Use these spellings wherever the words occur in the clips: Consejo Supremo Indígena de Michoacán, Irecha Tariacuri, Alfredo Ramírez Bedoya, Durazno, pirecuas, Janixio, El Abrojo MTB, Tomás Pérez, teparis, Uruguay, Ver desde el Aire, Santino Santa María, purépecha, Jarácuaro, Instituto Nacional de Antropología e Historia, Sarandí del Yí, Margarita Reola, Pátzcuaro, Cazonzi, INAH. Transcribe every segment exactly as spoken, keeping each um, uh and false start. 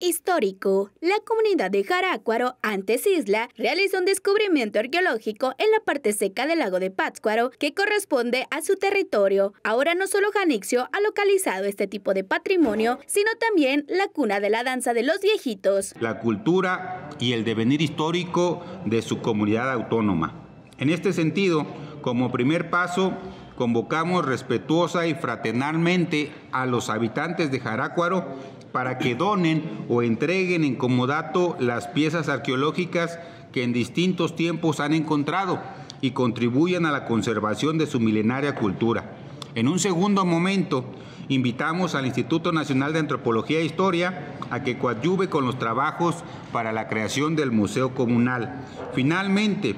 Histórico. La comunidad de Jarácuaro, antes isla, realizó un descubrimiento arqueológico en la parte seca del lago de Pátzcuaro, que corresponde a su territorio. Ahora no solo Janixio ha localizado este tipo de patrimonio, sino también la cuna de la danza de los viejitos, la cultura y el devenir histórico de su comunidad autónoma. En este sentido, como primer paso, convocamos respetuosa y fraternalmente a los habitantes de Jarácuaro para que donen o entreguen en comodato las piezas arqueológicas que en distintos tiempos han encontrado y contribuyan a la conservación de su milenaria cultura. En un segundo momento, invitamos al Instituto Nacional de Antropología e Historia a que coadyuve con los trabajos para la creación del Museo Comunal. Finalmente,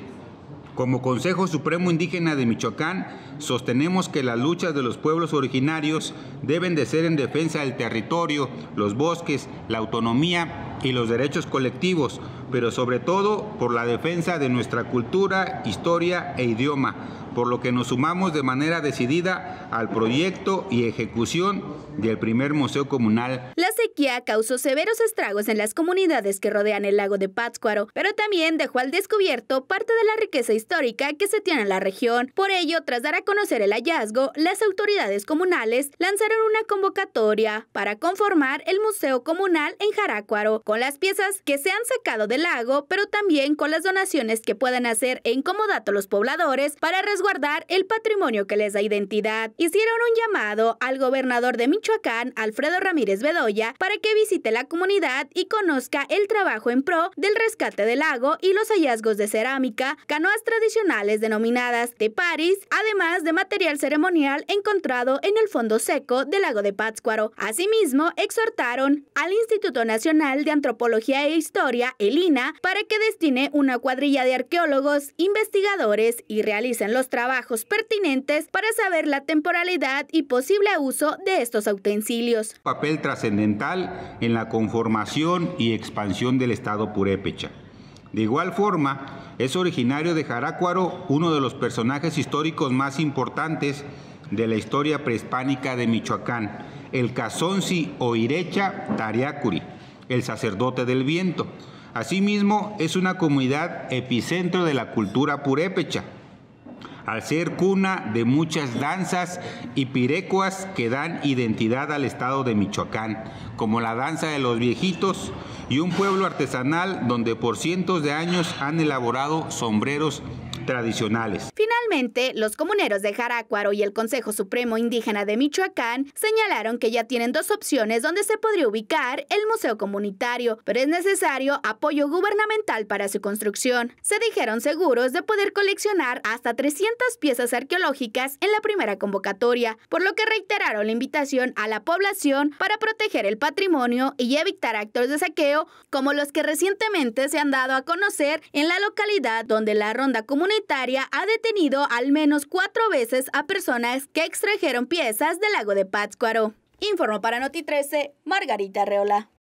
como Consejo Supremo Indígena de Michoacán, sostenemos que las luchas de los pueblos originarios deben de ser en defensa del territorio, los bosques, la autonomía y los derechos colectivos, pero sobre todo por la defensa de nuestra cultura, historia e idioma, por lo que nos sumamos de manera decidida al proyecto y ejecución del primer Museo Comunal. La sequía causó severos estragos en las comunidades que rodean el lago de Pátzcuaro, pero también dejó al descubierto parte de la riqueza histórica que se tiene en la región. Por ello, tras dar a conocer el hallazgo, las autoridades comunales lanzaron una convocatoria para conformar el Museo Comunal en Jarácuaro, con las piezas que se han sacado del lago, pero también con las donaciones que puedan hacer en comodato los pobladores para resguardar el patrimonio que les da identidad. Hicieron un llamado al gobernador de Michoacán, Alfredo Ramírez Bedoya, para que visite la comunidad y conozca el trabajo en pro del rescate del lago y los hallazgos de cerámica, canoas tradicionales denominadas teparis, además de material ceremonial encontrado en el fondo seco del lago de Pátzcuaro. Asimismo, exhortaron al Instituto Nacional de Antropología e Historia, el I N A H, para que destine una cuadrilla de arqueólogos, investigadores y realicen los trabajos pertinentes para saber la temporalidad y posible uso de estos utensilios. Papel trascendental en la conformación y expansión del estado purépecha. De igual forma, es originario de Jarácuaro uno de los personajes históricos más importantes de la historia prehispánica de Michoacán, el Cazonzi o Irecha Tariacuri, el sacerdote del viento. Asimismo, es una comunidad epicentro de la cultura purépecha, al ser cuna de muchas danzas y pirecuas que dan identidad al estado de Michoacán, como la danza de los viejitos, y un pueblo artesanal donde por cientos de años han elaborado sombreros tradicionales. Finalmente, los comuneros de Jarácuaro y el Consejo Supremo Indígena de Michoacán señalaron que ya tienen dos opciones donde se podría ubicar el museo comunitario, pero es necesario apoyo gubernamental para su construcción. Se dijeron seguros de poder coleccionar hasta trescientas piezas arqueológicas en la primera convocatoria, por lo que reiteraron la invitación a la población para proteger el patrimonio y evitar actos de saqueo como los que recientemente se han dado a conocer en la localidad, donde la ronda comunitaria ha detenido al menos cuatro veces a personas que extrajeron piezas del lago de Pátzcuaro. Informó para Noti trece, Margarita Reola.